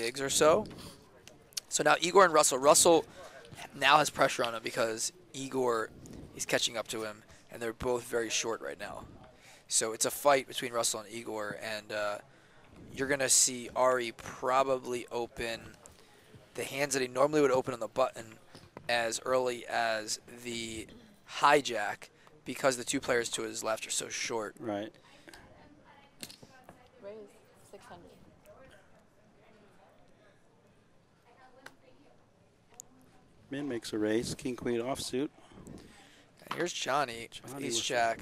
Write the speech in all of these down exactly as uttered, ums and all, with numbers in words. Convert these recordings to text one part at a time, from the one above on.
bigs or so. So now Igor and Russell. Russell now has pressure on him because Igor is catching up to him, and they're both very short right now. So it's a fight between Russell and Igor, and uh, you're going to see Ari probably open the hands that he normally would open on the button as early as the hijack because the two players to his left are so short. Right. Raise six hundred. Min makes a raise, king queen offsuit. And here's Johnny, Johnny with ace jack.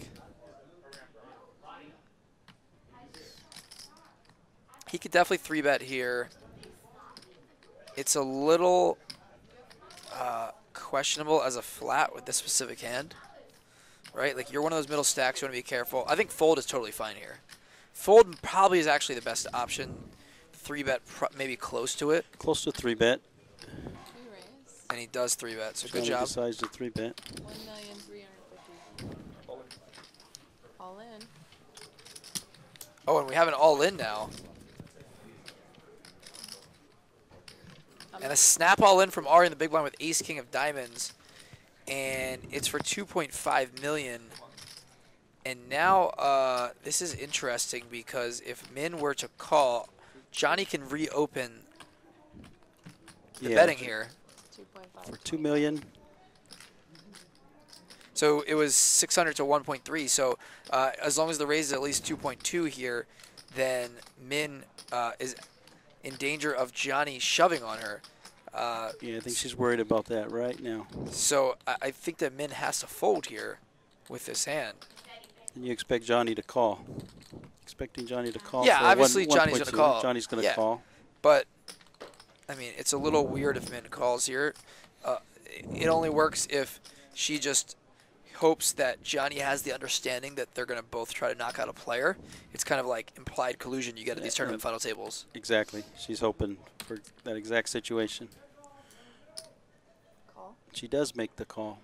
He could definitely three bet here. It's a little uh, questionable as a flat with this specific hand, right? Like, you're one of those middle stacks. You want to be careful. I think fold is totally fine here. Fold probably is actually the best option. Three bet, pr maybe close to it. Close to three bet. And he does three bet. So Johnny, good job. Decides to three bet. One million three hundred fifty. All in. Oh, and we have an all in now. And a snap all in from Ari in the big blind with ace king of diamonds. And it's for two point five million dollars. And now uh, this is interesting because if Min were to call, Johnny can reopen the yeah, betting here. For two million dollars. So it was six hundred to one point three. So uh, as long as the raise is at least two point two here, then Min uh, is in danger of Johnny shoving on her. Uh, yeah, I think she's worried about that right now. So I, I think that Min has to fold here with this hand. And you expect Johnny to call. Expecting Johnny to call. Yeah, obviously one, Johnny's going to call. Johnny's going to yeah. call. But, I mean, it's a little weird if Min calls here. Uh, it only works if she just hopes that Johnny has the understanding that they're going to both try to knock out a player. It's kind of like implied collusion you get at these tournament final tables. Exactly. She's hoping for that exact situation. Call. She does make the call.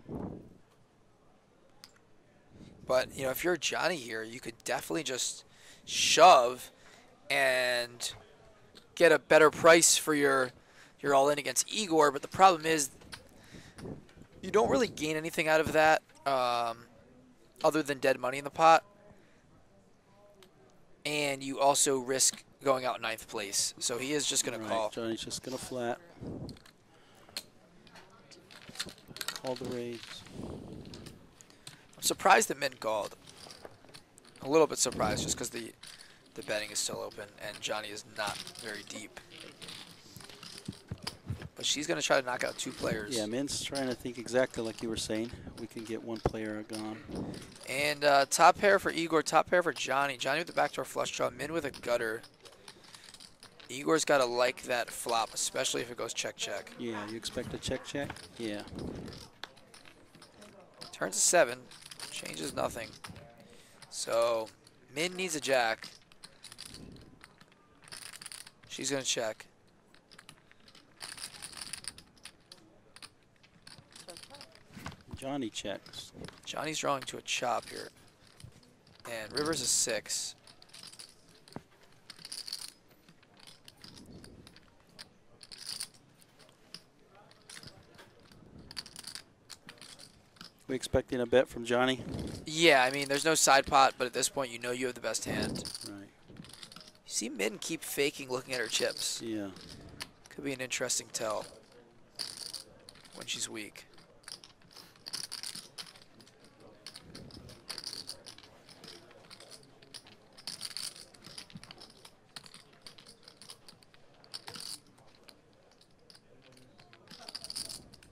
But, you know, if you're Johnny here, you could definitely just shove and get a better price for your, your all-in against Igor. But the problem is you don't really gain anything out of that. Um, other than dead money in the pot, and you also risk going out ninth place. So he is just going right, to call. Johnny's just going to flat. Call the raise. I'm surprised that Min called. A little bit surprised just because the, the betting is still open and Johnny is not very deep. But she's going to try to knock out two players. Yeah, Min's trying to think exactly like you were saying. We can get one player gone. And uh, top pair for Igor, top pair for Johnny. Johnny with the backdoor flush draw, Min with a gutter. Igor's got to like that flop, especially if it goes check-check. Yeah, you expect a check-check? Yeah. Turns a seven, changes nothing. So Min needs a jack. She's going to check. Johnny checks. Johnny's drawing to a chop here. And river's a six. We expecting a bet from Johnny? Yeah, I mean, there's no side pot, but at this point, you know you have the best hand. Right. You see Min keep faking looking at her chips. Yeah. Could be an interesting tell when she's weak.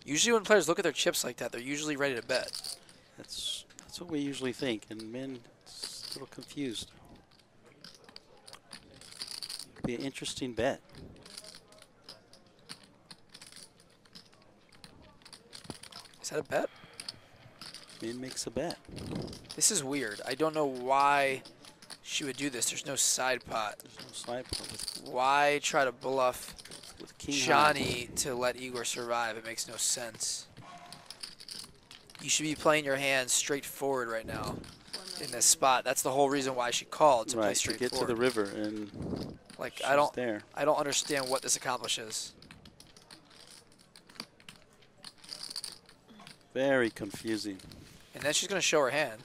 Usually when players look at their chips like that, they're usually ready to bet. That's that's what we usually think, and Min is a little confused. Could be an interesting bet. Is that a bet? Min makes a bet. This is weird. I don't know why she would do this. There's no side pot. There's no side pot. Why try to bluff with King Johnny high to let Igor survive? It makes no sense. You should be playing your hand straight forward right now in this spot. That's the whole reason why she called, to right, play straight to get forward. To the river and Like She's I don't, there. I don't understand what this accomplishes. Very confusing. And then she's going to show her hand.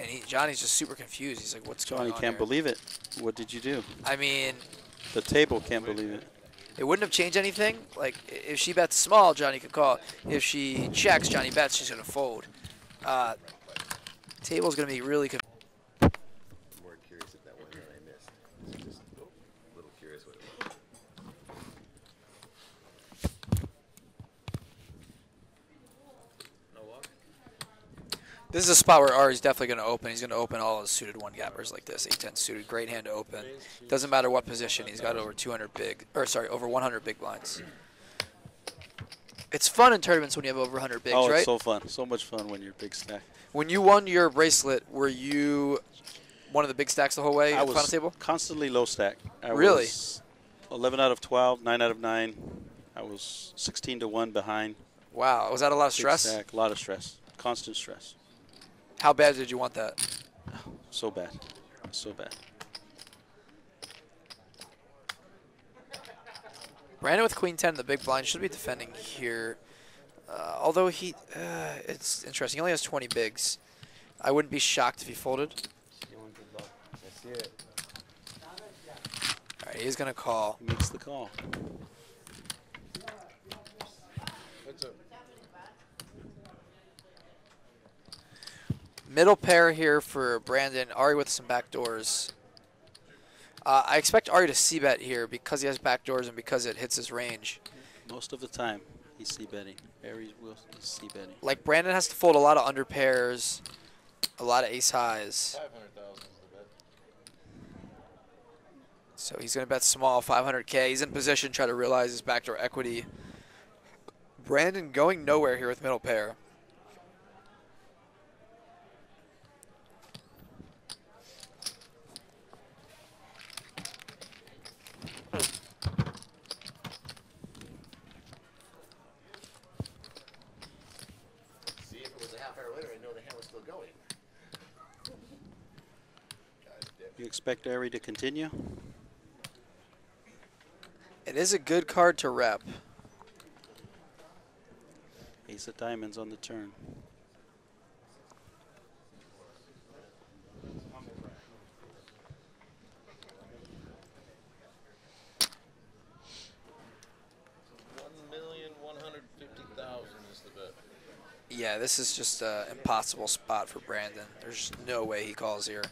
And he, Johnny's just super confused. He's like, what's Johnny going on Johnny can't here? believe it. What did you do? I mean... The table can't believe it. It wouldn't have changed anything. Like, if she bets small, Johnny could call. If she checks, Johnny bets, she's going to fold. Uh, table's going to be really confused. This is a spot where Ari's definitely going to open. He's going to open all his suited one-gappers like this. eight ten suited, great hand to open. Doesn't matter what position. He's got over two hundred big, or sorry, over one hundred big blinds. It's fun in tournaments when you have over one hundred bigs, right? Oh, it's right? so fun. So much fun when you're big stack. When you won your bracelet, were you one of the big stacks the whole way I at the final table? Constantly low stack. I really? Was eleven out of twelve, nine out of nine. I was sixteen to one behind. Wow. Was that a lot of stress? Big stack, a lot of stress. Constant stress. How bad did you want that? So bad. So bad. Brandon with queen ten in the big blind. Should be defending here. Uh, although he... Uh, it's interesting. He only has twenty bigs. I wouldn't be shocked if he folded. All right, he's going to call. He makes the call. What's up? Middle pair here for Brandon. Ari with some backdoors. Uh, I expect Ari to c-bet here because he has backdoors and because it hits his range. Most of the time, he's c-betting. Ari will c-betting. Like, Brandon has to fold a lot of under pairs, a lot of ace-highs. So he's going to bet small, five hundred K. He's in position, try to realize his backdoor equity. Brandon going nowhere here with middle pair. You expect Ari to continue? It is a good card to rep. Ace of diamonds on the turn. one million one hundred fifty thousand is the bet. Yeah, this is just an impossible spot for Brandon. There's no way he calls here.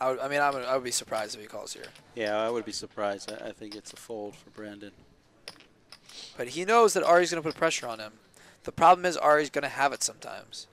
I, would, I mean, I would, I would be surprised if he calls here. Yeah, I would be surprised. I, I think it's a fold for Brandon. But he knows that Ari's going to put pressure on him. The problem is Ari's going to have it sometimes.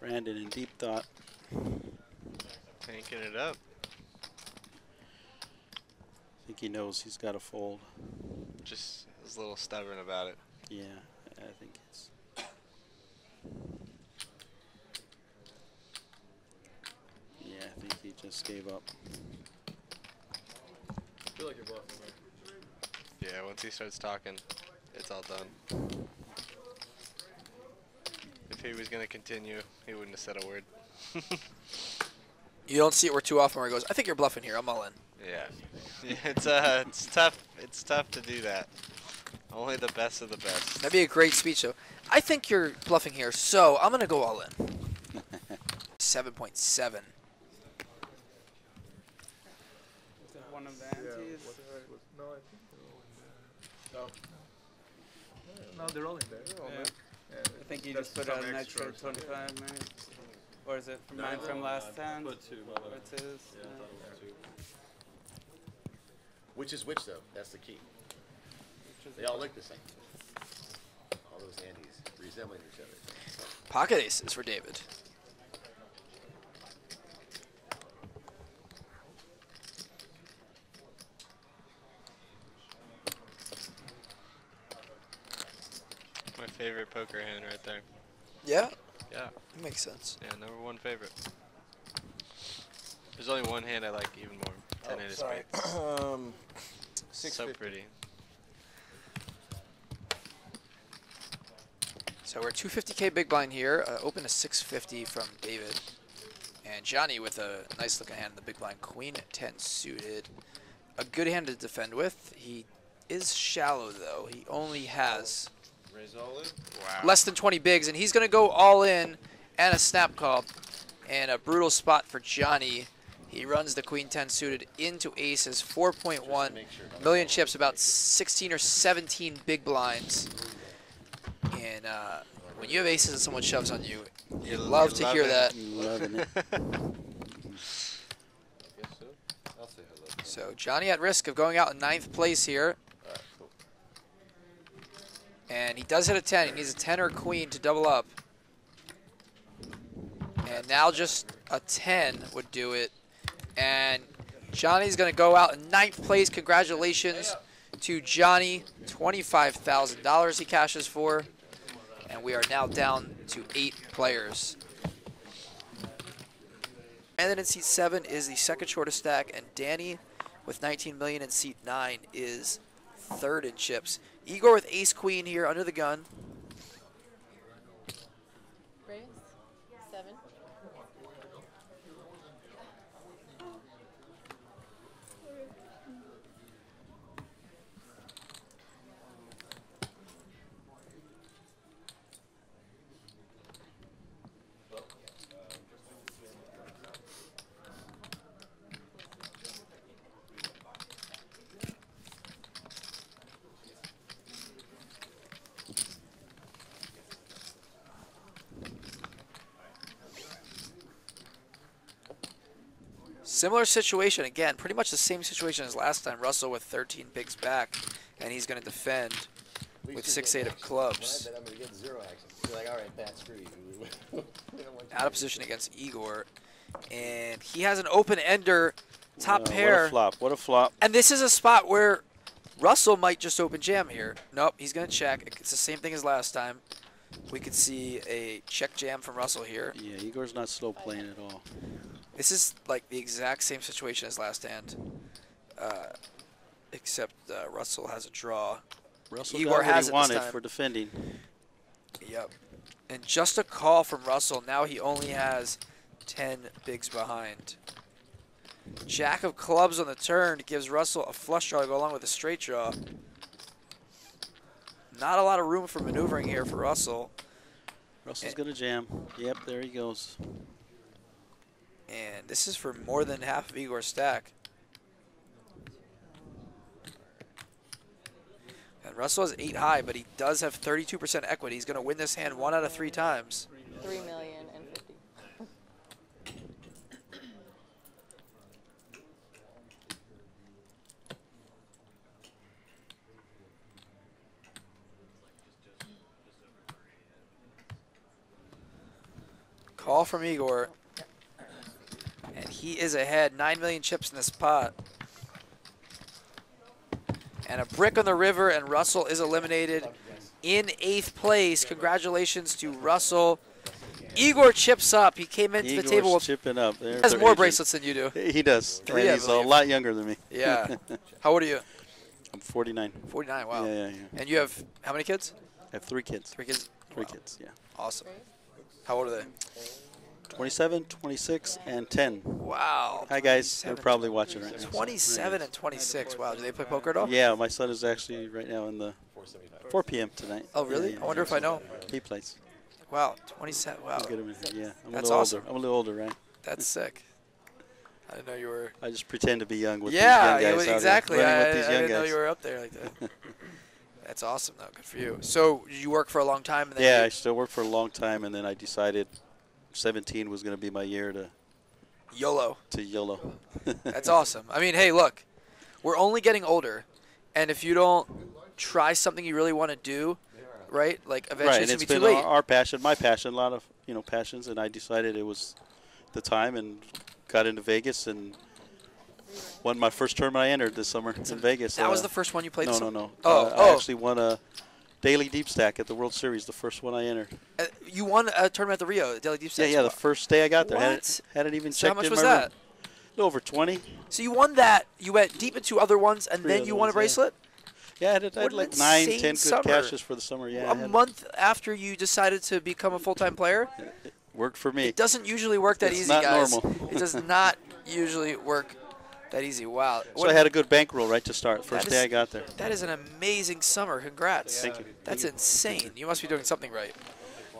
Brandon in deep thought. Tanking it up. I think he knows he's got to fold. Just is a little stubborn about it. Yeah, I think it's. Yeah, I think he just gave up. I feel like you're bluffing, right? Yeah, once he starts talking, it's all done. If he was going to continue, he wouldn't have said a word. You don't see it where too often where he goes, I think you're bluffing here, I'm all in. Yeah. yeah it's uh, it's tough It's tough to do that. Only the best of the best. That'd be a great speech, though. I think you're bluffing here, so I'm going to go all in. seven point seven. One of the antes? Yeah, what, what, no, I think So no, they're all in there. All yeah. Yeah, I think you just put out an extra twenty-five, yeah. Right? Or is it from no, mine from last time? Put two. Or two. Yeah, no. Two. Which is which though? That's the key. They all look the same. All those handies resembling each other. Pocket aces for David. My favorite poker hand right there. Yeah? Yeah. That makes sense. Yeah, number one favorite. There's only one hand I like even more. ten oh, sorry. um, so pretty. So we're two fifty K big blind here. Uh, open a six fifty from David. And Johnny with a nice looking hand in the big blind. Queen ten suited. A good hand to defend with. He is shallow though. He only has wow. less than twenty bigs. And he's going to go all in and a snap call. And a brutal spot for Johnny. He runs the queen ten suited into aces. four point one million chips, about sixteen or seventeen big blinds. And uh, when you have aces and someone shoves on you, you love to hear that. So Johnny at risk of going out in ninth place here. And he does hit a ten. He needs a ten or a queen to double up. And now just a ten would do it. And Johnny's going to go out in ninth place. Congratulations to Johnny. twenty-five thousand dollars he cashes for. And we are now down to eight players. And then in seat seven is the second shortest stack. And Danny with nineteen million in seat nine is third in chips. Igor with ace queen here under the gun. Similar situation, again, pretty much the same situation as last time. Russell with thirteen bigs back, and he's going to defend with six eight of clubs. Out of position against Igor, and he has an open-ender top no, pair. What a flop, what a flop. And this is a spot where Russell might just open jam here. Nope, he's going to check. It's the same thing as last time. We could see a check jam from Russell here. Yeah, Igor's not slow playing at all. This is like the exact same situation as last hand, uh, except uh, Russell has a draw. Russell Igor got what has he wanted for defending. Yep. And just a call from Russell. Now he only has ten bigs behind. Jack of clubs on the turn gives Russell a flush draw to go along with a straight draw. Not a lot of room for maneuvering here for Russell. Russell's going to jam. Yep, there he goes. And this is for more than half of Igor's stack. And Russell has eight high, but he does have thirty-two percent equity. He's going to win this hand one out of three times. Three million and fifty. Call from Igor. And he is ahead, nine million chips in this pot. And a brick on the river, and Russell is eliminated in eighth place. Congratulations to Russell. Igor chips up. He came into Igor's the table with chipping up. He has more agent. bracelets than you do. He does. Three, and he's a lot younger than me. Yeah. How old are you? I'm forty-nine. forty-nine, wow. Yeah, yeah, yeah. And you have how many kids? I have three kids. Three kids? Three wow. kids, yeah. Awesome. How old are they? twenty-seven, twenty-six, and ten. Wow. Hi, guys. They're probably watching right now. twenty-seven and twenty-six. Wow. Do they play poker at all? Yeah. My son is actually right now in the four P M tonight. Oh, really? Yeah, yeah, I wonder yeah. if I know. He plays. Wow. twenty-seven. Wow. Get him in here. Yeah. I'm That's a awesome. Older. I'm a little older, right? That's sick. I didn't know you were. I just pretend to be young with yeah, these young guys. Yeah, exactly. I, I, I didn't guys. know you were up there like that. That's awesome, though. Good for you. So you work for a long time. And then yeah, you... I still work for a long time, and then I decided seventeen was going to be my year to YOLO. To YOLO. That's awesome. I mean, hey, look, we're only getting older, and if you don't try something you really want to do, right, like eventually right, it's going to be too late. Our passion, my passion, a lot of you know passions, and I decided it was the time and got into Vegas and won my first tournament I entered this summer in Vegas. That uh, was the first one you played? No, no, no. Oh, uh, oh. I actually won a daily deep stack at the World Series, the first one I entered. Uh, you won a tournament at the Rio, the daily deep stack? Yeah, yeah, the first day I got there. What? Hadn't, hadn't even so checked in. How much in was my that? Room. A little over twenty. So you won that. You went deep into other ones, and Three then you won ones, a bracelet? Yeah. Yeah, I had, I had like nine, ten good summer. Cashes for the summer. Yeah, a month it. After you decided to become a full-time player? It worked for me. It doesn't usually work that it's easy, not guys. Normal. It does not usually work that easy. Wow. So what I had a good bankroll right to start, first is, day I got there. That is an amazing summer. Congrats. Yeah. Thank you. That's insane. You must be doing something right.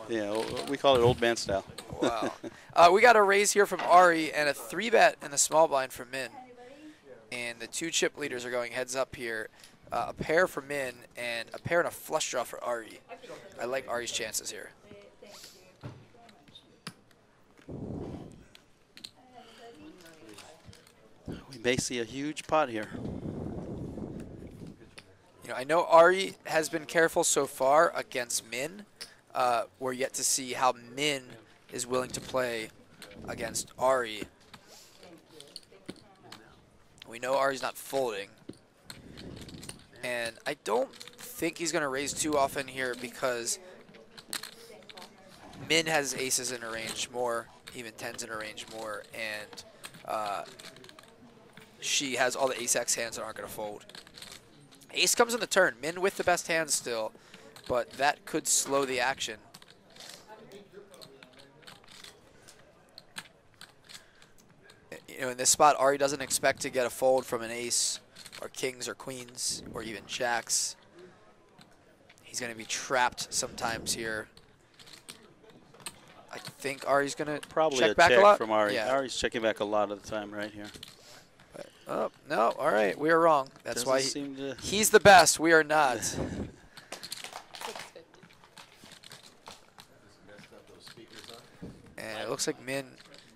Yeah, we call it old man style. Wow. Uh, we got a raise here from Ari and a three bet and a small blind from Min. And the two chip leaders are going heads up here. Uh, a pair for Min and a pair and a flush draw for Ari. I like Ari's chances here. We may see a huge pot here. You know, I know Ari has been careful so far against Min. Uh, we're yet to see how Min is willing to play against Ari. We know Ari's not folding. And I don't think he's going to raise too often here because Min has aces in her range more, even tens in her range more, and uh, she has all the ace-x hands that aren't going to fold. Ace comes in the turn. Min with the best hand still, but that could slow the action. You know, in this spot, Ari doesn't expect to get a fold from an ace, or kings or queens or even jacks. He's going to be trapped sometimes here. I think Ari's going to probably check a back check a lot from Ari. Yeah. Ari's checking back a lot of the time right here. But, oh, no. All right. We are wrong. That's Doesn't why he, seem to he's the best. We are not. And it looks like Min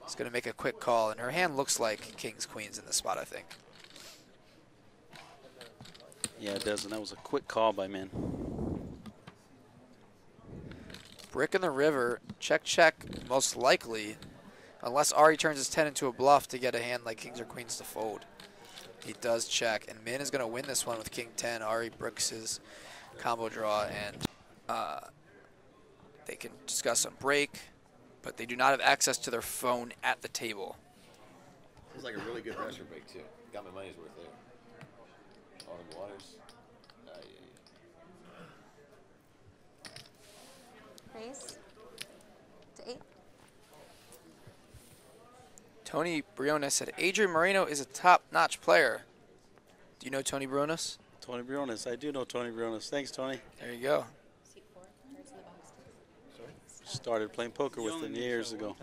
is going to make a quick call, and her hand looks like kings, queens in the spot, I think. Yeah, it does, and that was a quick call by Min. Brick in the river, check, check, most likely, unless Ari turns his ten into a bluff to get a hand like kings or queens to fold. He does check, and Min is going to win this one with king ten. Ari bricks his combo draw, and uh, they can discuss on break, but they do not have access to their phone at the table. Seems like a really good restaurant break, too. Got my money's worth there. Waters. Uh, yeah, yeah. Raise to eight. Tony Briones said, Adrian Marino is a top-notch player. Do you know Tony Briones? Tony Briones. I do know Tony Briones. Thanks, Tony. There you go. Seat four. Where's the box? Sorry? Started playing poker with him years ago.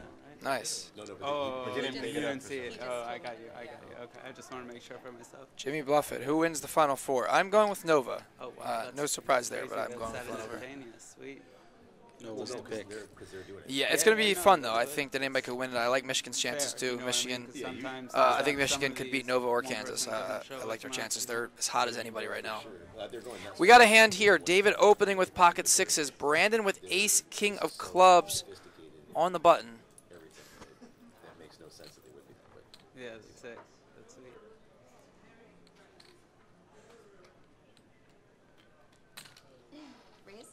Nice. No, no, oh, you didn't, you didn't see it. Oh, I got you. I got you. Okay, I just want to make sure for myself. Jimmy Bluffett, who wins the Final Four? I'm going with Nova. Oh, wow. Uh, no surprise there, but I'm going with Nova. Sweet. Nova's the pick. Yeah, it's going to be fun, though. I think that anybody could win it. I like Michigan's chances, too. Michigan. Uh, I think Michigan could beat Nova or Kansas. Uh, I like their chances. They're as hot as anybody right now. We got a hand here. David opening with pocket sixes. Brandon with ace, king of clubs on the button. Yeah, that's it. That's it. Raise.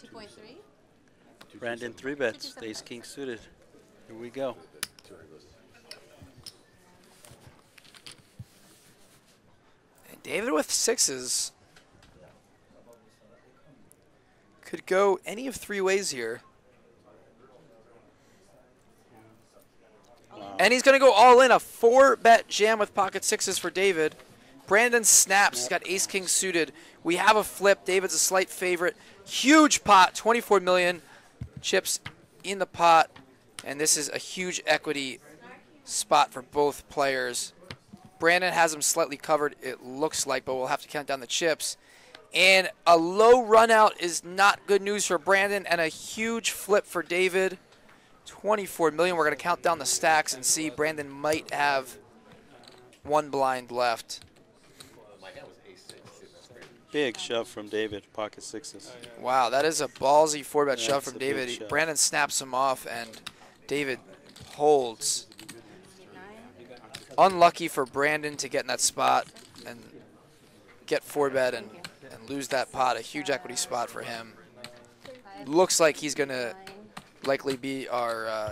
Two point three. Brandon three bets. Ace king suited. Here we go. And David with sixes could go any of three ways here. And he's going to go all in. A four bet jam with pocket sixes for David. Brandon snaps. He's got ace-king suited. We have a flip. David's a slight favorite. Huge pot, twenty-four million. Chips in the pot. And this is a huge equity spot for both players. Brandon has him slightly covered, it looks like, but we'll have to count down the chips. And a low run out is not good news for Brandon, and a huge flip for David. twenty-four million. We're going to count down the stacks and see. Brandon might have one blind left. Big shove from David, pocket sixes. Wow, that is a ballsy four-bet shove from David. Shove. Brandon snaps him off, and David holds. Unlucky for Brandon to get in that spot and get four-bet and, and lose that pot. A huge equity spot for him. Looks like he's going to likely be our uh,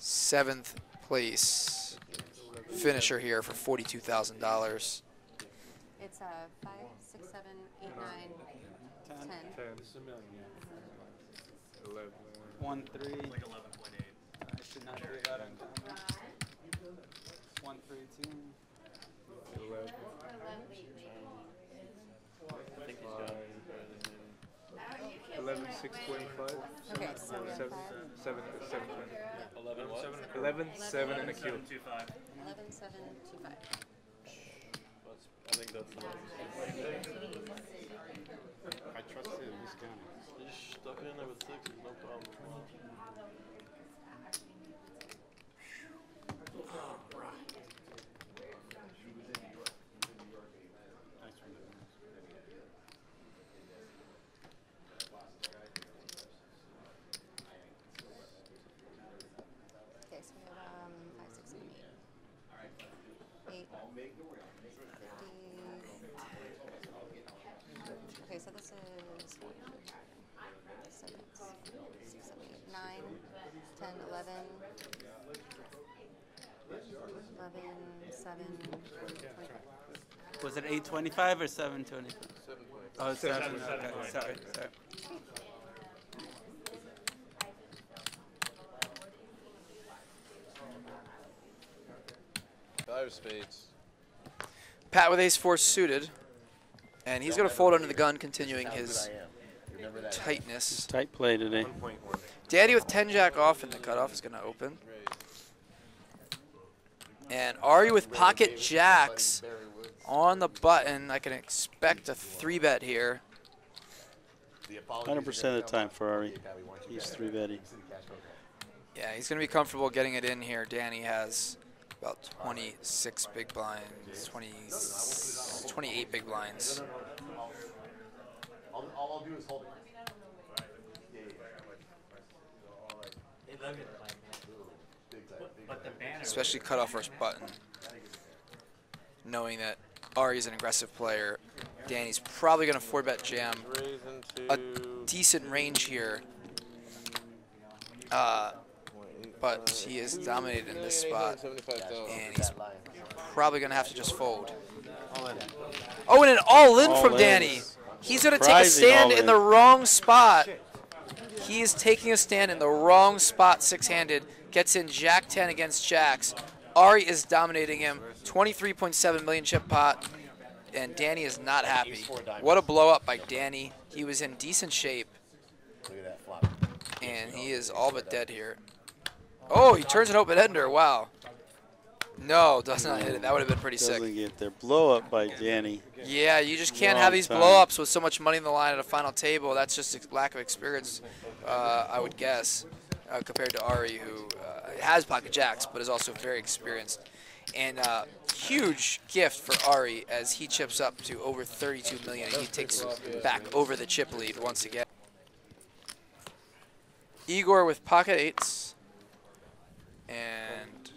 seventh place finisher here for forty-two thousand dollars. It's a five, six, seven, eight, nine, ten. ten. eleven. One, three. Like eleven point eight. I should not do that on camera. One, three, two. eleven. I think he's got eleven, six, twenty-five. Okay, seven, seven, seven, seven, eleven, what? eleven, seven, and a Q. eleven, seven, two, five. I think that's the I trust him, he's gone. He just stuck it in there with six, no problem. Okay, so we have um, five, six, seven, eight. Eight. Okay, so this is six, seven, eight, nine, ten, eleven, eleven, seven, twenty-five. Was it eight twenty-five or seven twenty-five? Oh, it's seven. Okay, sorry, sorry. Five spades. Pat with ace four suited. And he's going to fold under the gun, continuing his tightness. He's tight play today. Daddy with ten jack off, and the cutoff is going to open. And Ari with pocket jacks on the button. I can expect a three bet here. one hundred percent of the time for Ari. He's three betting. Yeah, he's going to be comfortable getting it in here. Danny has about twenty-six big blinds, twenty, twenty-eight big blinds. All I'll do is hold it. Especially cut off first button, knowing that Ari's an aggressive player. Danny's probably going to four bet jam a decent range here. Uh, But he is dominated in this spot, and he's probably going to have to just fold. Oh, and an all-in all from in. Danny. He's going to take a stand in, in the wrong spot. He is taking a stand in the wrong spot, six-handed. Gets in jack ten against jacks. Ari is dominating him, twenty-three point seven million chip pot, and Danny is not happy. What a blow-up by Danny. He was in decent shape, and he is all but dead here. Oh, he turns an open ender. Wow. No, does not hit it. That would have been pretty sick. Doesn't get there. Blow up by Danny. Yeah, you just can't Long have these time. blow ups with so much money in the line at a final table. That's just a lack of experience, uh, I would guess, uh, compared to Ari, who uh, has pocket jacks but is also very experienced. And uh, huge gift for Ari as he chips up to over thirty-two million dollars, and he takes back over the chip lead once again. Igor with pocket eights. And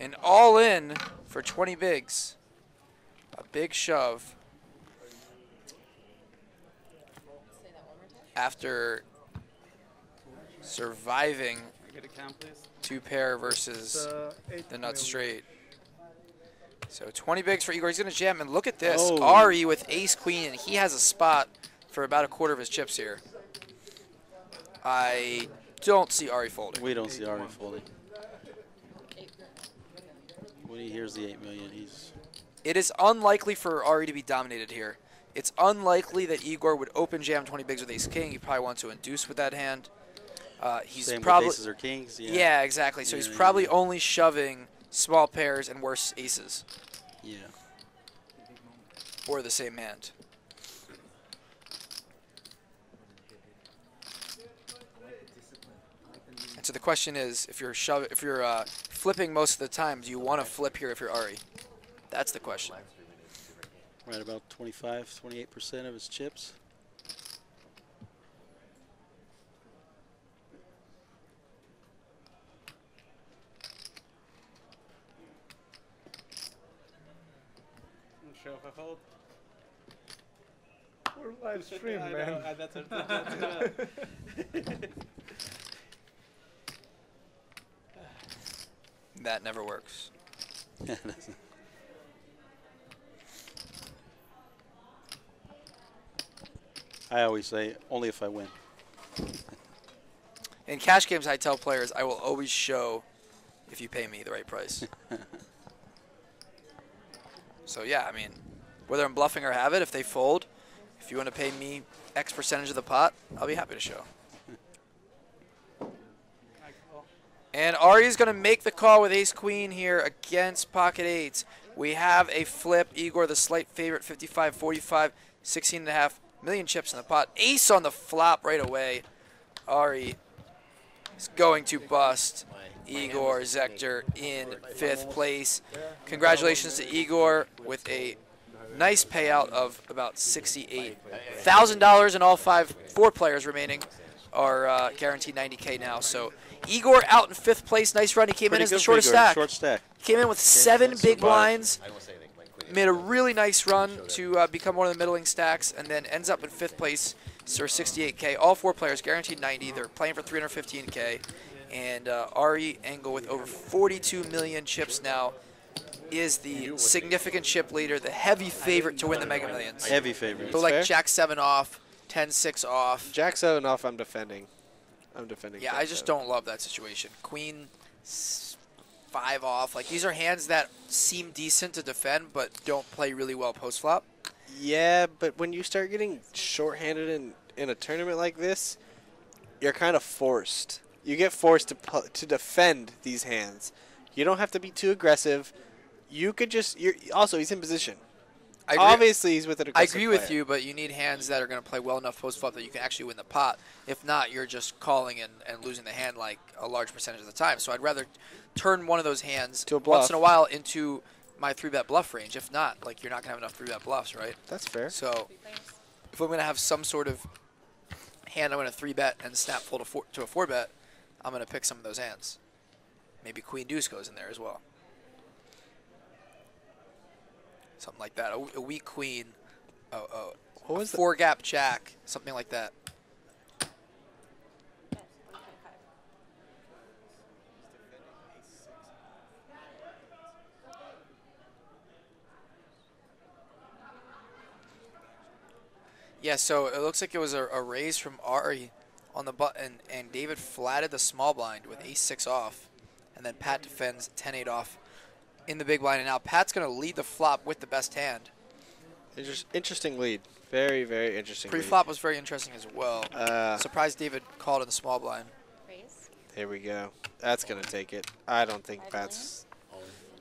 an all-in for twenty bigs. A big shove. After surviving two-pair versus the nut straight. So twenty bigs for Igor. He's going to jam, and look at this. Oh. Ari with ace-queen, and he has a spot for about a quarter of his chips here. I don't see Ari folding. We don't see Ari folding. When he hears the eight million, he's... It is unlikely for Ari to be dominated here. It's unlikely that Igor would open jam twenty bigs with ace-king. He probably wants to induce with that hand. Uh, he's Same probably, with aces or kings. Yeah, yeah exactly. So yeah, he's yeah, probably yeah. only shoving small pairs and worse aces. Yeah. Or the same hand. And so the question is, if you're shove if you're uh, flipping most of the time, do you want to flip here if you're Ari? That's the question. Right about twenty-five, twenty-eight percent of his chips. Show if I hold. We're live stream, man. Know, I, that's a, that's a, that never works. I always say, only if I win. In cash games, I tell players, I will always show if you pay me the right price. So, yeah, I mean, whether I'm bluffing or have it, if they fold, if you want to pay me X percentage of the pot, I'll be happy to show. And Ari's going to make the call with ace-queen here against pocket eights. We have a flip. Igor, the slight favorite, fifty-five forty-five, sixteen and a half million chips in the pot. Ace on the flop right away. Ari is going to bust. Igor Zekter in fifth place. Congratulations to Igor with a nice payout of about sixty-eight thousand dollars, and all five, four players remaining are uh, guaranteed ninety K now. So Igor out in fifth place. Nice run. He came Pretty in as the shortest stack. Short stack. Came in with seven big blinds. Made a really nice run to uh, become one of the middling stacks, and then ends up in fifth place for sixty-eight K. All four players guaranteed ninety. They're playing for three hundred fifteen K. And uh, Ari Engel with over forty-two million chips now is the significant chip leader, the heavy favorite to win the Mega Millions. Heavy favorite. So like fair. Jack seven off, ten six off. Jack seven off, I'm defending. I'm defending. Yeah, I just seven. don't love that situation. Queen five off. Like, these are hands that seem decent to defend but don't play really well post-flop. Yeah, but when you start getting shorthanded in, in a tournament like this, you're kind of forced. You get forced to to defend these hands. You don't have to be too aggressive. You could just. You're, also, he's in position. I agree. Obviously, he's with an aggressive I agree player. with you, but you need hands that are going to play well enough post flop that you can actually win the pot. If not, you're just calling and, and losing the hand like a large percentage of the time. So I'd rather turn one of those hands to a bluff once in a while into my three bet bluff range. If not, like, you're not going to have enough three bet bluffs, right? That's fair. So if I'm going to have some sort of hand, I'm going to three bet and snap fold a four, to a four bet. I'm going to pick some of those hands. Maybe Queen Deuce goes in there as well. Something like that. A, a weak queen, a, a, what was a four gap jack, something like that. Yeah, so it looks like it was a, a raise from Ari on the button, and David flatted the small blind with ace six off, and then Pat defends ten eight off in the big blind, and now Pat's going to lead the flop with the best hand. Inter interesting lead. Very, very interesting. Pre-flop was very interesting as well. Uh, Surprised David called in the small blind. Raise. There we go. That's going to take it. I don't think Pat's...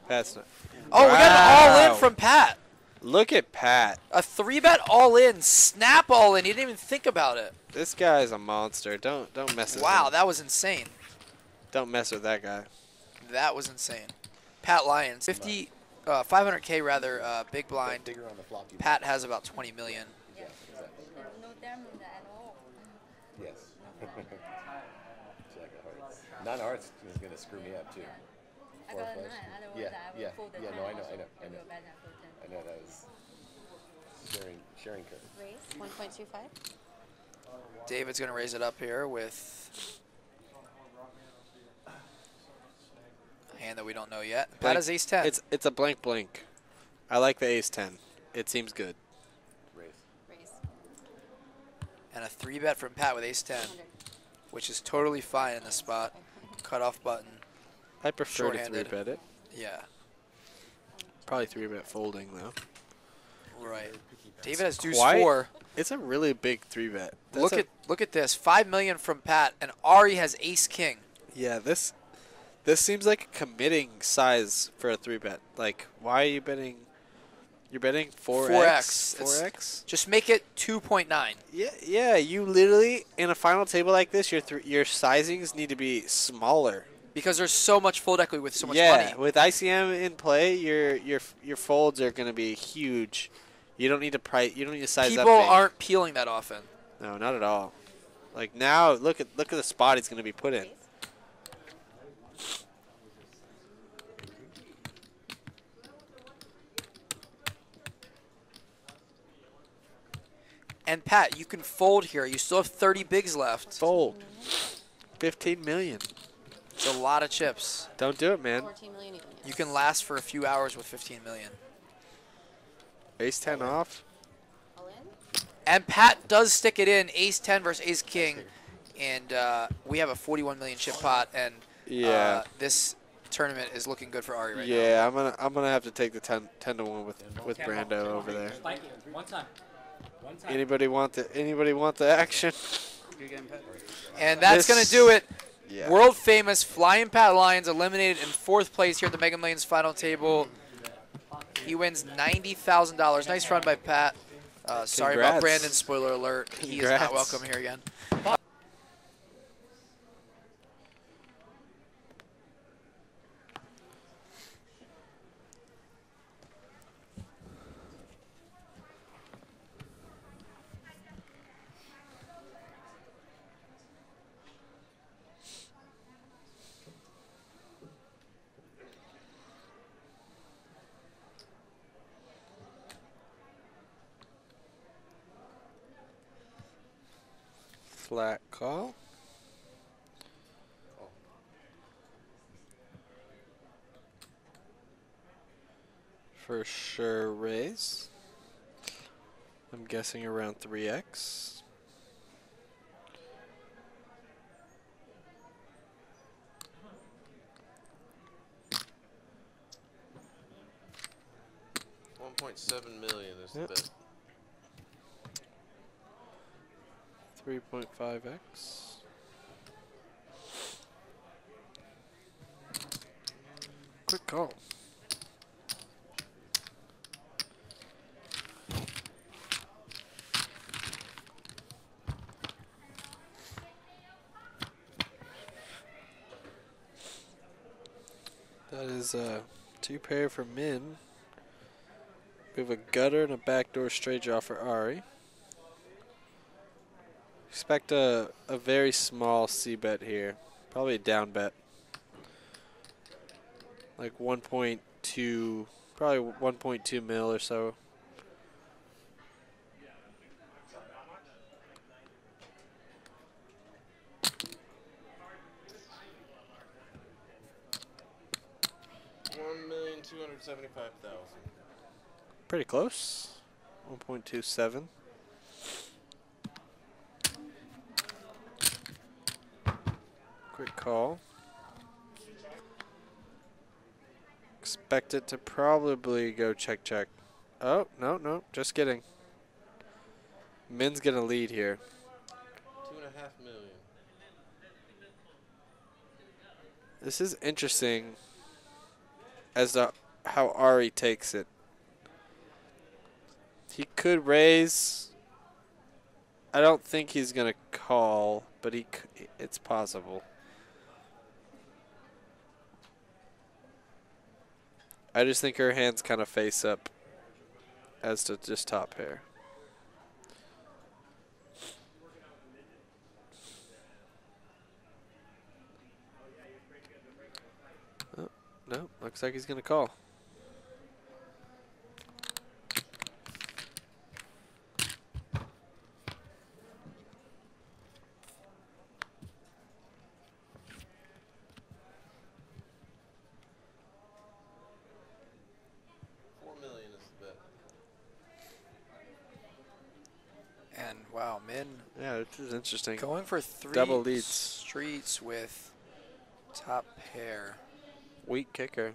Pat's not... Oh, wow. We got an all-in from Pat. Look at Pat. A three-bet all-in, snap all-in. He didn't even think about it. This guy's a monster. Don't don't mess with wow, him. Wow, that was insane. Don't mess with that guy. That was insane. Pat Lyons, fifty, uh, five hundred K rather, uh, big blind. On the flop, Pat has about twenty million. Yeah. Exactly. No diamond at all. Yes. Jack of hearts. Nine of hearts is going to screw me up too. I got a nine. Otherwise, yeah, I would yeah, fold the yeah, nine. Yeah, no, I know, I know, I know. I know that was sharing, sharing curve. Raise, one point two five. David's going to raise it up here with a hand that we don't know yet. Pat is ace ten. It's, it's a blank blank. I like the ace ten. It seems good. Raise. Raise. And a three-bet from Pat with ace ten, which is totally fine in this spot. Cut-off button. I prefer to three-bet it. Yeah. Probably three-bet folding, though. Right. David has deuce four. It's a really big three bet. That's look at look at this. Five million from Pat, and Ari has ace king. Yeah, this This seems like committing size for a three bet. Like, why are you betting? You're betting four x. Four x. Just make it two point nine. Yeah, yeah. You literally in a final table like this, your th your sizings need to be smaller because there's so much fold equity with so much yeah, money. Yeah, with I C M in play, your your your folds are going to be huge. You don't need to price. You don't need to size People up. People aren't peeling that often. No, not at all. Like now, look at look at the spot he's going to be put in. And Pat, you can fold here. You still have thirty bigs left. Fold. fifteen million. It's a lot of chips. Don't do it, man. fourteen million even, yes. You can last for a few hours with fifteen million. Ace ten off. All in. And Pat does stick it in. Ace ten versus ace king, and uh, we have a forty-one million chip pot. And yeah, uh, this tournament is looking good for Ari right yeah, now. Yeah, I'm gonna I'm gonna have to take the ten, ten to one with with Brando over there. One time. One time. Anybody want the Anybody want the action? And that's this, gonna do it. Yeah. World famous Flying Pat Lyons eliminated in fourth place here at the Mega Millions final table. He wins ninety thousand dollars. Nice run by Pat. Uh, sorry about Brandon. Spoiler alert. He Congrats. is not welcome here again. Flat call. For sure raise. I'm guessing around three X. one point seven million is yep. the bet. three point five X. Quick call. That is a two pair for Min. We have a gutter and a backdoor straight draw for Ari. Expect a, a very small C bet here. Probably a down bet. Like one point two, probably one point two mil or so. one million two hundred seventy-five thousand. Pretty close. one point two seven. Quick call. Expect it to probably go check check. Oh, no, no, just kidding. Min's gonna lead here. Two and a half million. This is interesting as to how Ari takes it. He could raise. I don't think he's gonna call, but he c it's possible. I just think her hands kind of face up as to just top pair. Oh, no, looks like he's going to call. This is interesting. Going for three double leads. Streets with top pair. Weak kicker.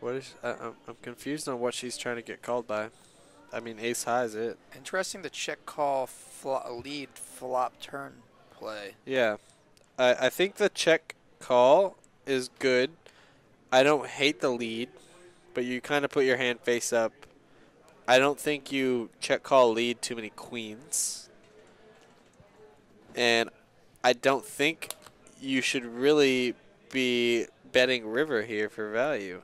What is? I, I'm, I'm confused on what she's trying to get called by. I mean, ace high is it? Interesting. The check call fl lead flop turn play. Yeah, I I think the check call is good. I don't hate the lead, but you kind of put your hand face up. I don't think you check call lead too many queens. And I don't think you should really be betting river here for value.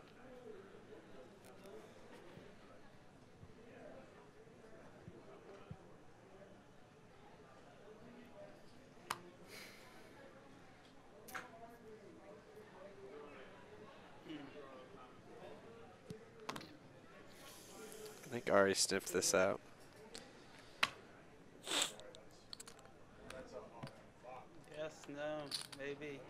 I think Ari sniffed this out. Yes, no, maybe.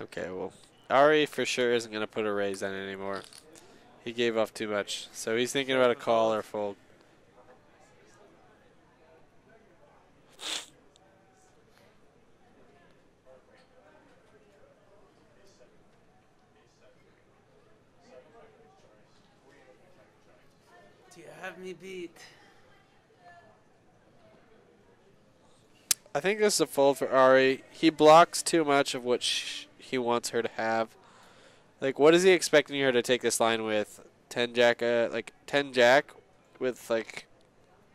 Okay, well, Ari for sure isn't going to put a raise on it anymore. He gave off too much. So he's thinking about a call or fold. Beat. I think this is a fold for Ari. He blocks too much of what sh he wants her to have. Like, what is he expecting her to take this line with? Ten jack, uh, like ten jack, with like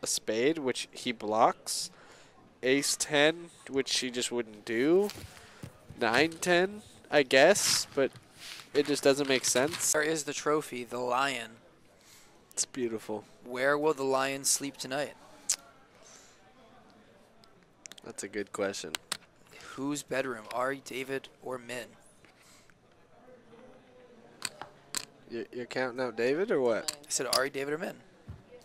a spade, which he blocks. Ace ten, which she just wouldn't do. Nine ten, I guess, but it just doesn't make sense. There is the trophy, the lion. It's beautiful. Where will the Lions sleep tonight? That's a good question. Whose bedroom? Ari, David, or Min? You're, you're counting out David or what? I said Ari, David, or Min.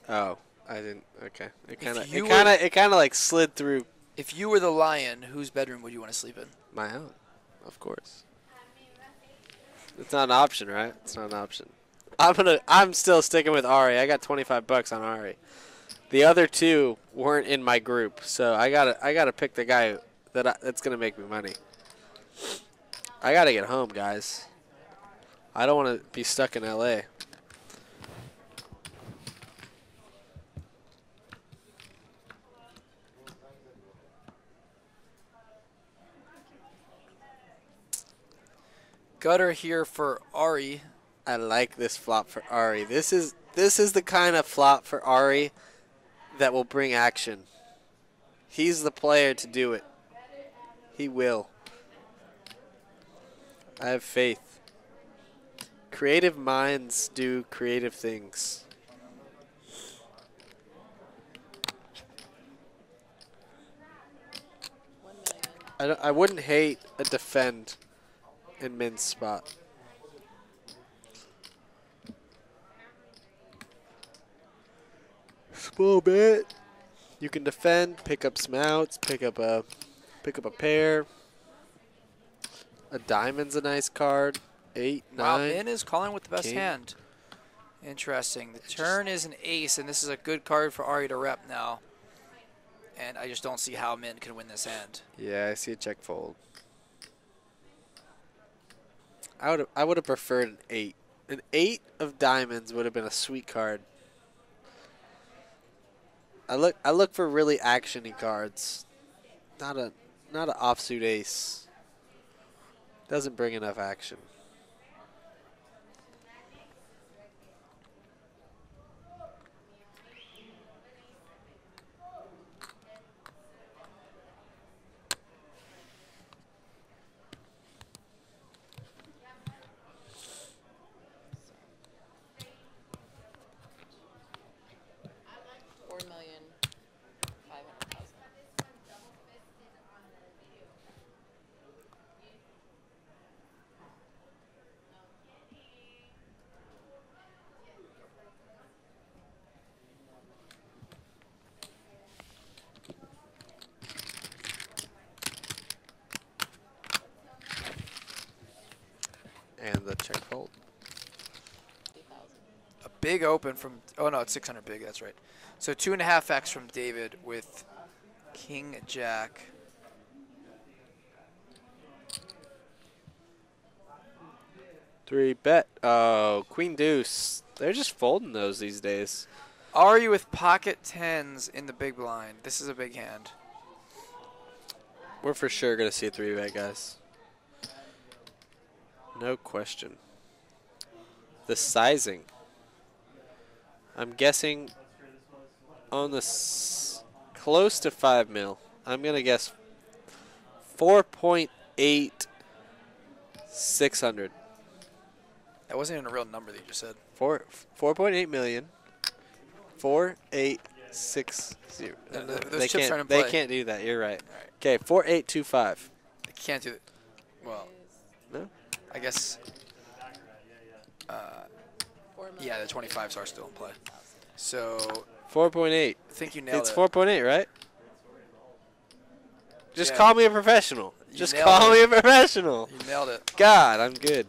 Oh, I didn't. Okay. It kind of it kind of it kind of like slid through. If you were the Lion, whose bedroom would you want to sleep in? My own, of course. It's not an option, right? It's not an option. I'm gonna. I'm still sticking with Ari. I got twenty-five bucks on Ari. The other two weren't in my group, so I gotta. I gotta pick the guy that I, that's gonna make me money. I gotta get home, guys. I don't want to be stuck in L A. Gutter here for Ari. I like this flop for Ari. This is this is the kind of flop for Ari that will bring action. He's the player to do it. He will. I have faith. Creative minds do creative things. I don't, I wouldn't hate a defend in Min's spot. Small bet. You can defend, pick up some outs, pick up a, pick up a pair. A diamond's a nice card. Eight, wow, nine. Wow, Min is calling with the best king. Hand. Interesting. The turn is an ace, and this is a good card for Ari to rep now. And I just don't see how Min can win this hand. Yeah, I see a check fold. I would I would have preferred an eight. An eight of diamonds would have been a sweet card. I look. I look for really actiony cards, not a, not an offsuit ace. Doesn't bring enough action. Big open from, oh no, it's six hundred big, that's right. So two and a half X from David with King Jack. Three bet, oh, Queen Deuce. They're just folding those these days. Ari with pocket tens in the big blind. This is a big hand. We're for sure going to see a three bet, guys. No question. The sizing. I'm guessing on the s close to five mil. I'm going to guess four point eight six hundred. That wasn't even a real number that you just said. Four four point eight million. Four eight six zero. No, no, those they chips can't. They can't do that. You're right. Okay, right. four eight two five. They can't do it. Well, no. I guess. Uh, yeah, the twenty fives are still in play. So. Four point eight. I think you nailed it's it. It's four point eight, right? Just yeah. call me a professional. You just call it. me a professional. You nailed it. God, I'm good.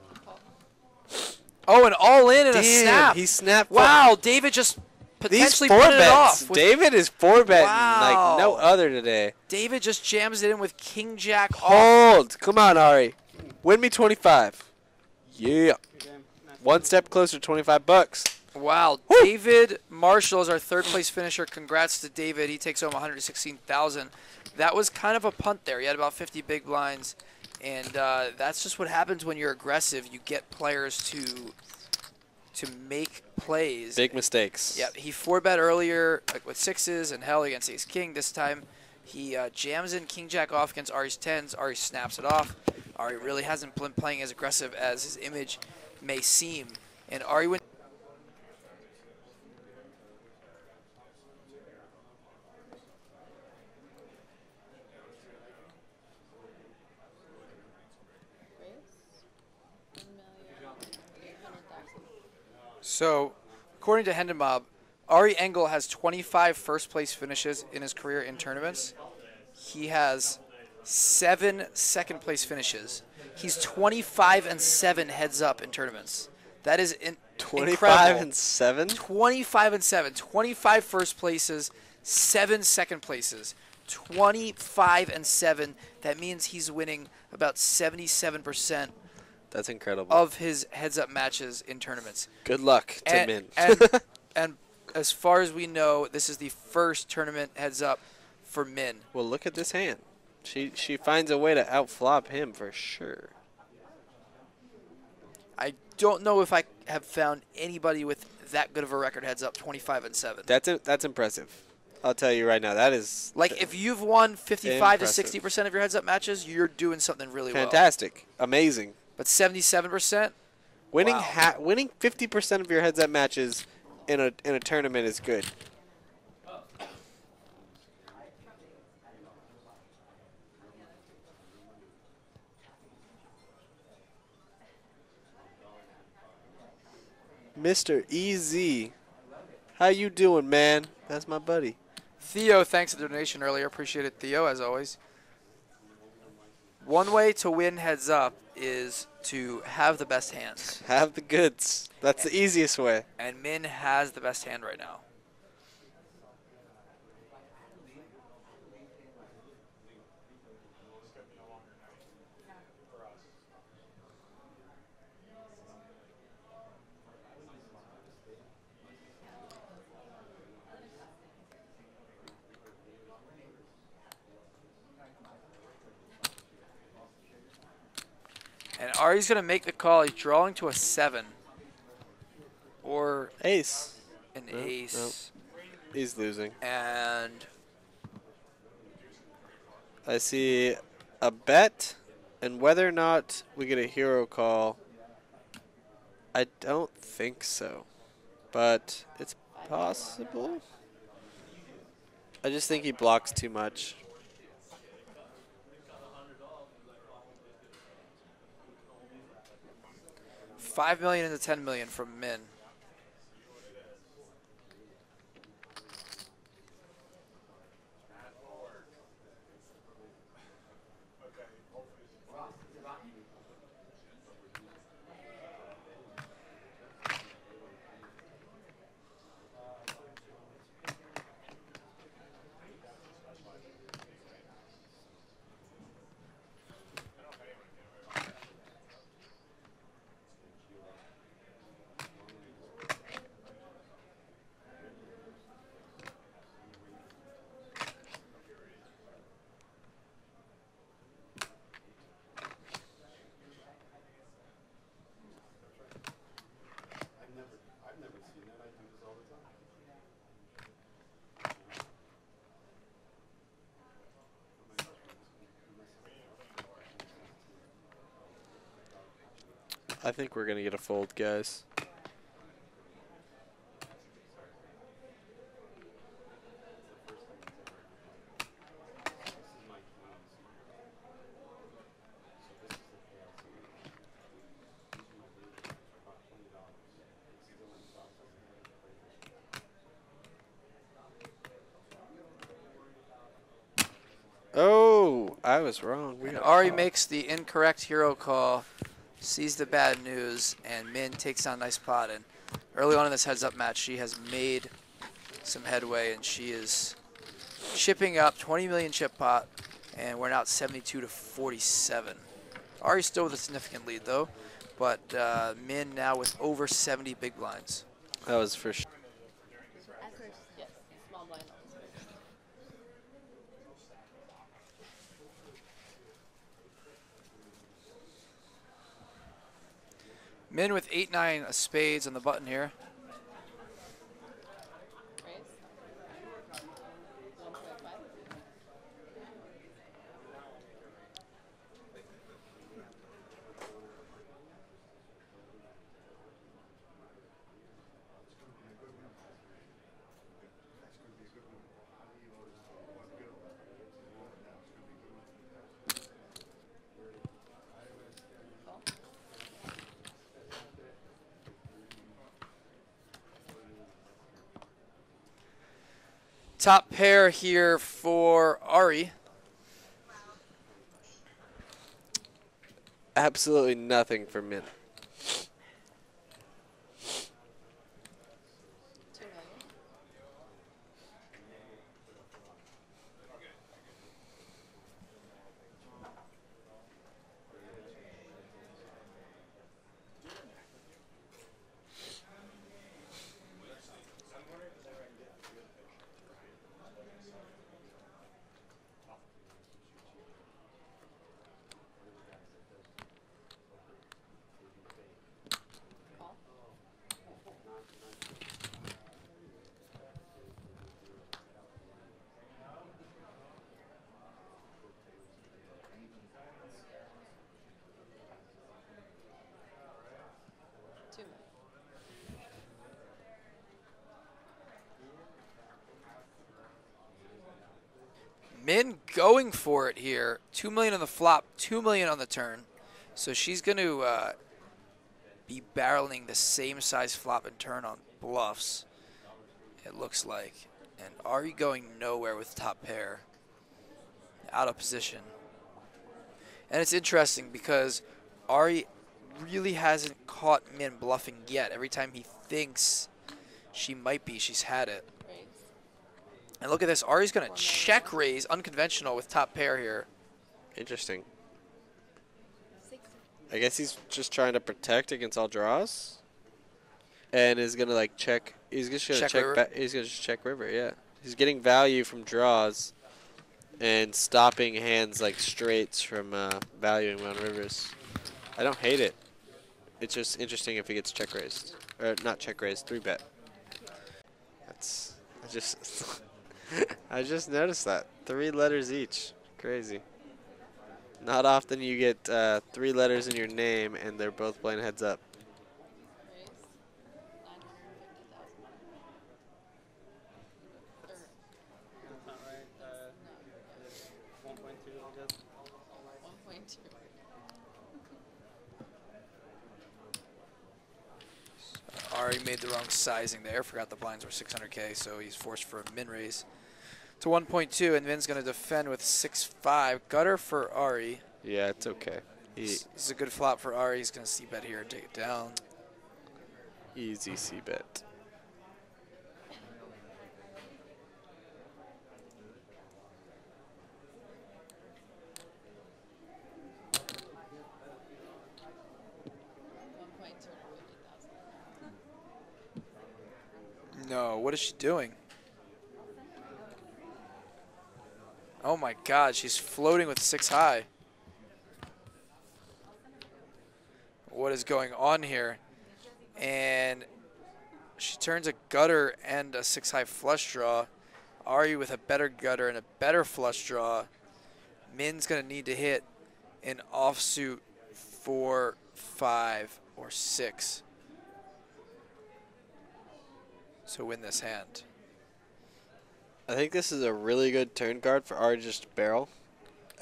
Oh, an all-in and Damn, a snap. He snapped. Wow, up. David just potentially These four put bets. it off. David is four betting wow. like no other today. David just jams it in with king jack off. Hold. Come on, Ari. Win me twenty-five. Yeah. One step closer to twenty-five bucks. Wow. Woo. David Marshall is our third-place finisher. Congrats to David. He takes home one hundred sixteen thousand dollars. That was kind of a punt there. He had about fifty big blinds. And uh, that's just what happens when you're aggressive. You get players to to make plays. Big mistakes. Yeah, he four bet earlier like with sixes and hell against ace king. This time he uh, jams in king jack off against Ari's tens. Ari snaps it off. Ari really hasn't been playing as aggressive as his image may seem. And Ari went. So, according to Hendon Mob, Ari Engel has twenty-five first-place finishes in his career in tournaments. He has seven second-place finishes. He's twenty-five and seven heads-up in tournaments. That is in incredible. twenty-five and seven? twenty-five and seven. twenty-five first places, seven second places. twenty-five and seven. That means he's winning about seventy-seven percent. That's incredible. Of his heads-up matches in tournaments. Good luck to and, Min. and, and as far as we know, this is the first tournament heads-up for Min. Well, look at this hand. She she finds a way to outflop him for sure. I don't know if I have found anybody with that good of a record heads-up, twenty-five and seven. That's a, that's impressive. I'll tell you right now, that is like if you've won fifty-five impressive. to sixty percent of your heads-up matches, you're doing something really fantastic, well. amazing. But seventy-seven percent, winning wow. ha winning fifty percent of your heads-up matches in a in a tournament is good. Mister E Z, how you doing, man? That's my buddy. Theo, thanks for the donation earlier. Appreciate it, Theo, as always. One way to win heads-up is to have the best hands. Have the goods. That's and, the easiest way. And Min has the best hand right now. And Ari's going to make the call. He's drawing to a seven. Or ace. An no, ace. No. He's losing. And I see a bet. And whether or not we get a hero call, I don't think so. But it's possible. I just think he blocks too much. five million into ten million from Min. I think we're going to get a fold, guys. Oh, I was wrong. We Ari call. makes the incorrect hero call, sees the bad news, and Min takes on nice pot. And early on in this heads-up match, she has made some headway, and she is chipping up twenty million chip pot, and we're now at seventy-two to forty-seven. Ari's still with a significant lead, though, but uh, Min now with over seventy big blinds. That was for sure. Min with eight nine of spades on the button here. Top pair here for Ari. Absolutely nothing for Min. Min going for it here. Two million on the flop, two million on the turn. So she's going to uh, be barreling the same size flop and turn on bluffs, it looks like. And Ari going nowhere with top pair, out of position. And it's interesting because Ari really hasn't caught Min bluffing yet. Every time he thinks she might be, she's had it. And look at this, Ari's going to check raise unconventional with top pair here. Interesting. I guess he's just trying to protect against all draws, and is going to like check. He's just going to check. check he's going to check river. Yeah, he's getting value from draws, and stopping hands like straights from uh, valuing on rivers. I don't hate it. It's just interesting if he gets check raised, or not check raised, three bet. That's. I just. I just noticed that. Three letters each. Crazy. Not often you get uh, three letters in your name and they're both playing heads up. Ari made the wrong sizing there. Forgot the blinds were six hundred K, so he's forced for a min raise to one point two, and Min's going to defend with six five. Gutter for Ari. Yeah, it's okay. He this is a good flop for Ari. He's going to c-bet here and take it down. Easy c-bet. No, what is she doing? Oh my God, she's floating with six high. What is going on here? And she turns a gutter and a six high flush draw. Ari with a better gutter and a better flush draw. Min's gonna need to hit an offsuit for five, or six to win this hand. I think this is a really good turn card for Ari just to barrel.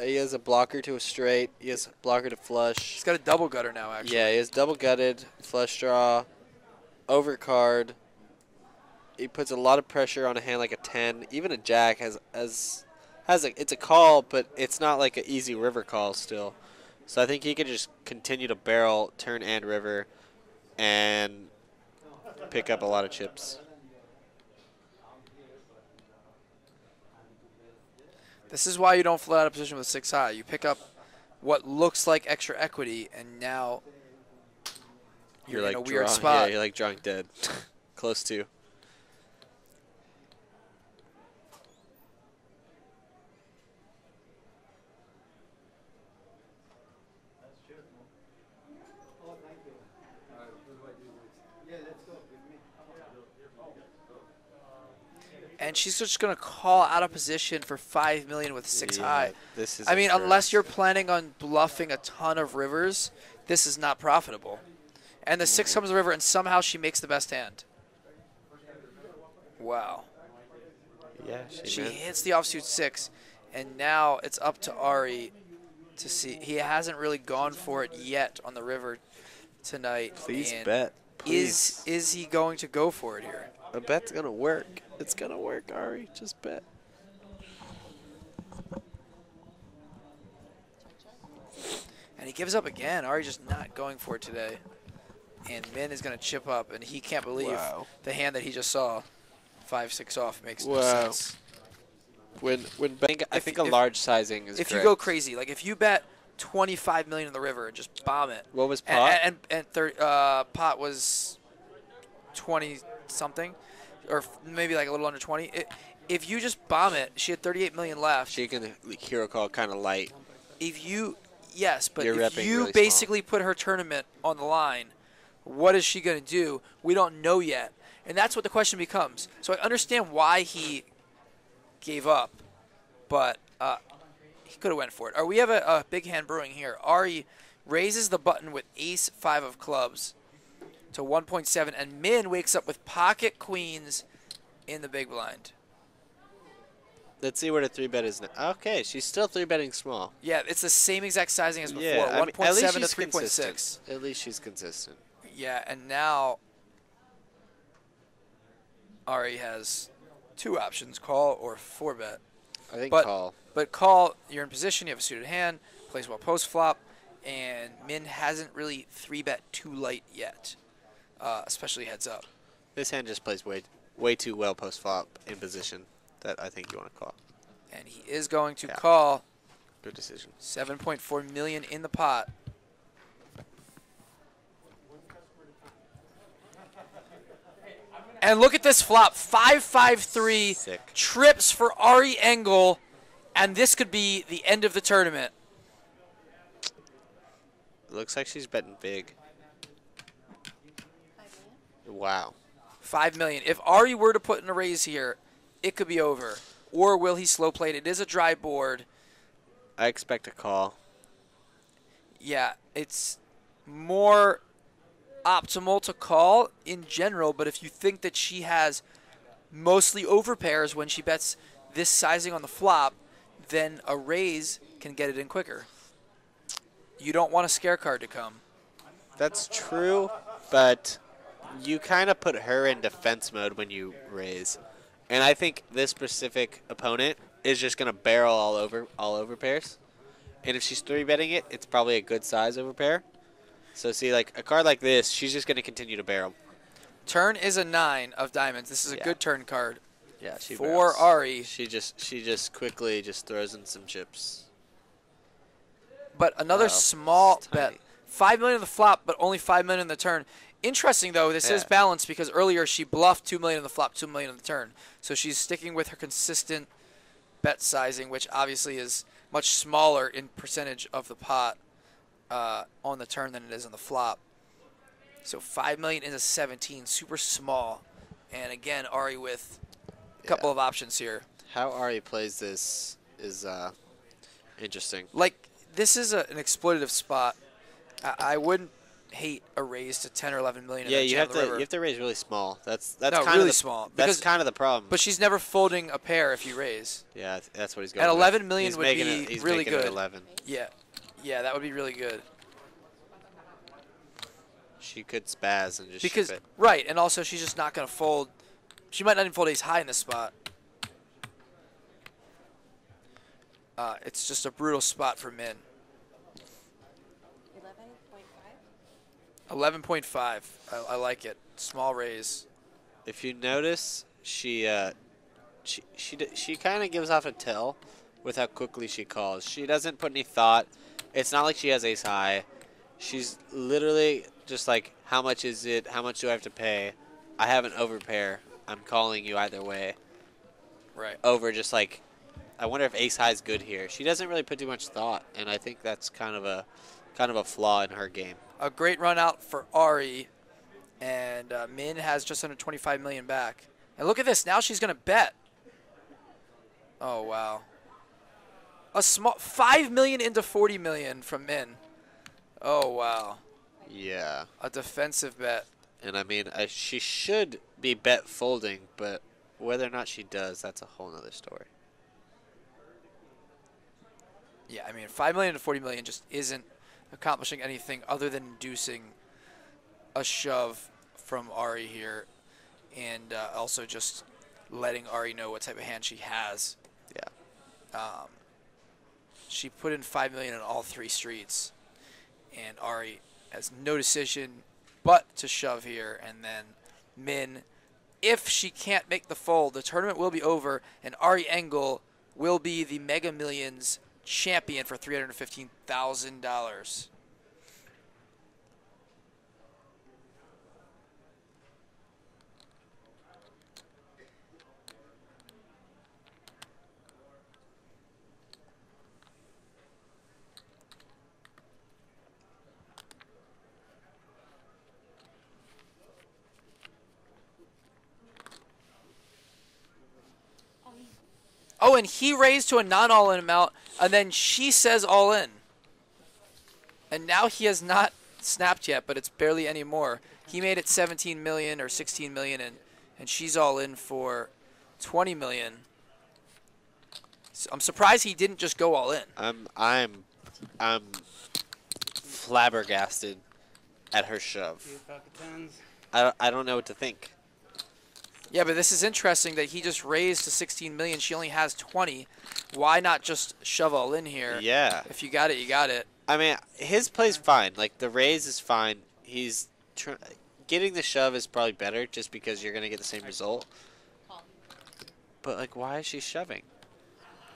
He has a blocker to a straight. He has a blocker to flush. He's got a double gutter now, actually. Yeah, he has double gutted, flush draw, overcard. He puts a lot of pressure on a hand like a ten. Even a jack has as has, has a, it's a call, but it's not like an easy river call still. So I think he can just continue to barrel, turn and river, and pick up a lot of chips. This is why you don't float out of position with a six high. You pick up what looks like extra equity, and now you're, you're like in a weird draw, spot. Yeah, you're like drawing dead. Close to. And she's just going to call out of position for five million dollars with six yeah, high. This is I mean, unless you're planning on bluffing a ton of rivers, this is not profitable. And the six comes to the river, and somehow she makes the best hand. Wow. Yeah, she, she hits the offsuit six, and now it's up to Ari to see. He hasn't really gone for it yet on the river tonight. Please and bet. Please. Is, is he going to go for it here? A bet's going to work. It's going to work, Ari. Just bet. And he gives up again. Ari just not going for it today. And Min is going to chip up, and he can't believe wow. the hand that he just saw. five six off makes wow. no sense. When, when I think, I think if, a large if, sizing is If correct. You go crazy, like if you bet twenty-five million dollars in the river and just bomb it. What was pot? And, and, and, and uh, pot was twenty something. Or maybe like a little under twenty. It, if you just bomb it, she had thirty-eight million left. She can hero call kind of light. If you, yes, but You're if you really basically small. Put her tournament on the line, what is she going to do? We don't know yet. And that's what the question becomes. So I understand why he gave up, but uh, he could have went for it. Or we have a, a big hand brewing here. Ari raises the button with ace five of clubs to one point seven, and Min wakes up with pocket queens in the big blind. Let's see where the three bet is now. Okay, she's still three betting small. Yeah, it's the same exact sizing as before, yeah, one point seven to three point six. At least she's consistent. Yeah, and now Ari has two options, call or four bet. I think but, call. But call, you're in position, you have a suited hand, plays well post-flop, and Min hasn't really three bet too light yet. Uh, especially heads up. This hand just plays way way too well post-flop in position that I think you want to call. And he is going to yeah. call. Good decision. seven point four million dollars in the pot. And look at this flop. five five three Sick. Trips for Ari Engel, and this could be the end of the tournament. Looks like she's betting big. Wow. five million dollars. If Ari were to put in a raise here, it could be over. Or will he slow play it? It is a dry board. I expect a call. Yeah, it's more optimal to call in general, but if you think that she has mostly overpairs when she bets this sizing on the flop, then a raise can get it in quicker. You don't want a scare card to come. That's true, but you kind of put her in defense mode when you raise. And I think this specific opponent is just going to barrel all over all over pairs. And if she's three betting it, it's probably a good size over pair. So see, like a card like this, she's just going to continue to barrel. Turn is a nine of diamonds. This is a yeah. good turn card. Yeah, she for barrels. Ari. She just she just quickly just throws in some chips. But another wow, small bet. five million dollars in the flop, but only five million dollars in the turn. Interesting, though, this yeah. is balanced because earlier she bluffed two million dollars in the flop, two million dollars in the turn. So she's sticking with her consistent bet sizing, which obviously is much smaller in percentage of the pot uh, on the turn than it is on the flop. So five million dollars into seventeen, super small. And again, Ari with a couple yeah. of options here. How Ari plays this is uh, interesting. Like, this is a, an exploitative spot. I, I wouldn't hate a raise to ten or eleven million. Yeah, you have to river. you have to raise really small. That's that's no, kind really of the, small. That's kind of the problem. But she's never folding a pair if you raise. Yeah, that's what he's going. At eleven with. million he's would be it, he's really good. It eleven. Yeah, yeah, that would be really good. She could spaz and just because ship it. right, and also she's just not going to fold. She might not even fold ace high in this spot. Uh, it's just a brutal spot for Min. eleven point five. I, I like it. Small raise. If you notice, she uh, she she she kind of gives off a tell with how quickly she calls. She doesn't put any thought. It's not like she has ace high. She's literally just like, how much is it? How much do I have to pay? I have an overpair. I'm calling you either way. Right. Over just like, I wonder if ace high is good here. She doesn't really put too much thought, and I think that's kind of a kind of a flaw in her game. A great run out for Ari, and uh, Min has just under twenty-five million back. And look at this, now she's going to bet. Oh wow, a small five million into forty million from Min. Oh wow. Yeah. A defensive bet. And I mean, I, she should be bet folding, but whether or not she does, that's a whole nother story. Yeah, I mean, five million to forty million just isn't accomplishing anything other than inducing a shove from Ari here, and uh, also just letting Ari know what type of hand she has. Yeah. Um, she put in five million on all three streets, and Ari has no decision but to shove here. And then Min, if she can't make the fold, the tournament will be over, and Ari Engel will be the Mega Millions champion for three hundred fifteen thousand dollars. Oh, and he raised to a non-all-in amount, and then she says all-in. And now he has not snapped yet, but it's barely any more. He made it seventeen million dollars or sixteen million dollars, and, and she's all-in for twenty million dollars. So I'm surprised he didn't just go all-in. I'm, I'm, I'm flabbergasted at her shove. I don't, I don't know what to think. Yeah, but this is interesting that he just raised to sixteen million dollars. She only has twenty. Why not just shove all in here? Yeah. If you got it, you got it. I mean, his play's fine. Like, the raise is fine. He's tr getting the shove is probably better just because you're going to get the same result. But, like, why is she shoving?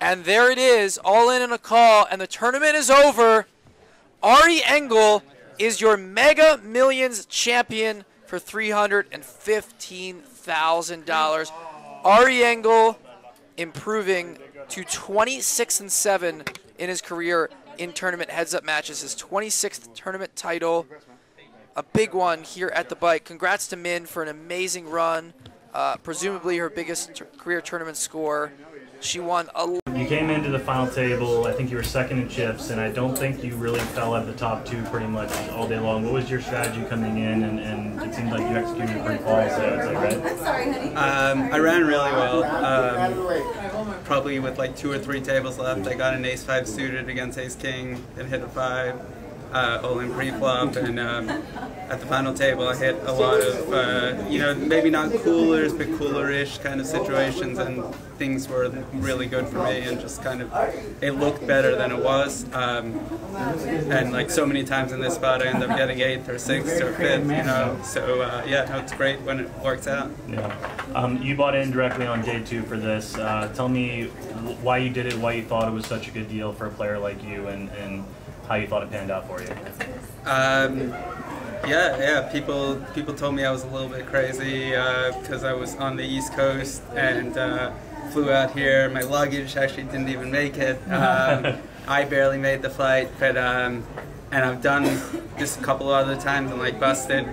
And there it is, all in and a call, and the tournament is over. Ari Engel is your Mega Millions champion for three hundred fifteen thousand dollars. Ari Engel improving to twenty-six and seven in his career in tournament heads-up matches. His twenty-sixth tournament title, a big one here at the bike. Congrats to Min for an amazing run, uh, presumably her biggest career tournament score. She won a. You came into the final table, I think you were second in chips, and I don't think you really fell at the top two pretty much all day long. What was your strategy coming in, and, and it seemed like you executed pretty well, so is that right? I'm sorry, honey. Um, I ran really well, um, probably with like two or three tables left. I got an ace five suited against ace king and hit a five. Uh, all-in pre-flop, and um, at the final table I hit a lot of, uh, you know, maybe not coolers, but cooler-ish kind of situations, and things were really good for me, and just kind of, it looked better than it was, um, and like so many times in this spot I end up getting eighth or sixth or fifth, you know, so uh, yeah, no, it's great when it works out. Yeah. Um, you bought in directly on day two for this. Uh, tell me why you did it, why you thought it was such a good deal for a player like you, and, and how you thought it panned out for you. Um, yeah, yeah. People, people told me I was a little bit crazy because uh, I was on the East Coast and uh, flew out here. My luggage actually didn't even make it. Um, I barely made the flight, but um, and I've done this a couple other times and like busted.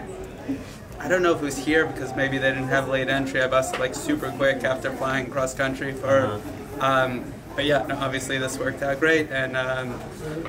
I don't know if it was here because maybe they didn't have late entry. I busted like super quick after flying cross country for. Um, but yeah, no, obviously this worked out great, and um,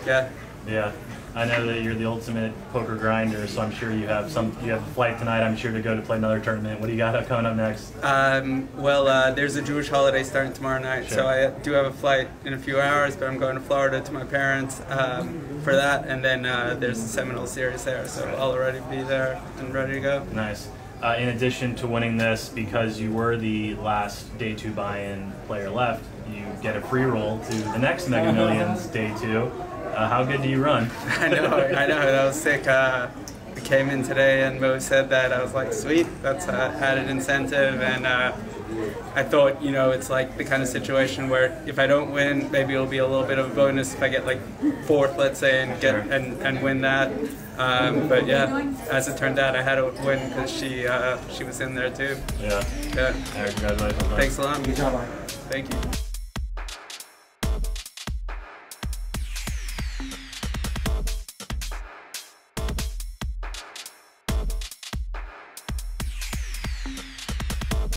yeah. Yeah. I know that you're the ultimate poker grinder, so I'm sure you have some. You have a flight tonight, I'm sure, to go to play another tournament. What do you got coming up next? Um, well, uh, there's a Jewish holiday starting tomorrow night, sure. So I do have a flight in a few hours, but I'm going to Florida to my parents um, for that, and then uh, there's a Seminole series there, so I'll already be there and ready to go. Nice. Uh, in addition to winning this, because you were the last day two buy-in player left, you get a free roll to the next Mega Millions day two. Uh, how good do you run? I know, I know, that was sick. Uh, I came in today and Mo said that. I was like, sweet, that's an added incentive. And uh, I thought, you know, it's like the kind of situation where if I don't win, maybe it'll be a little bit of a bonus if I get like fourth, let's say, and get and, and win that. Um, but yeah, as it turned out, I had to win because she uh, she was in there too. Yeah. Yeah. Congratulations. Thanks a lot. Good job. Thank you.